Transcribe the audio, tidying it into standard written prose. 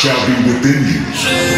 shall be within you.